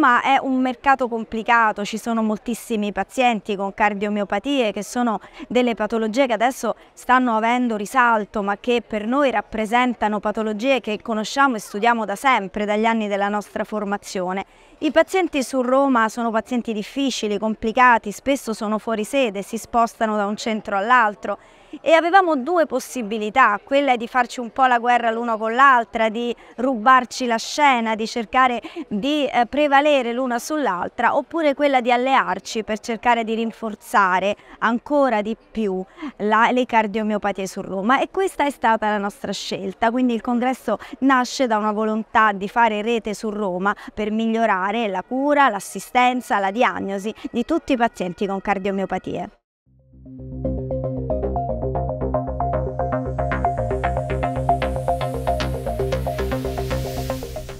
Roma è un mercato complicato, ci sono moltissimi pazienti con cardiomiopatie, che sono delle patologie che adesso stanno avendo risalto, ma che per noi rappresentano patologie che conosciamo e studiamo da sempre, dagli anni della nostra formazione. I pazienti su Roma sono pazienti difficili, complicati, spesso sono fuori sede, si spostano da un centro all'altro. E avevamo due possibilità, quella di farci un po' la guerra l'uno con l'altra, di rubarci la scena, di cercare di prevalere l'una sull'altra, oppure quella di allearci per cercare di rinforzare ancora di più le cardiomiopatie su Roma, e questa è stata la nostra scelta. Quindi il congresso nasce da una volontà di fare rete su Roma per migliorare la cura, l'assistenza, la diagnosi di tutti i pazienti con cardiomiopatie.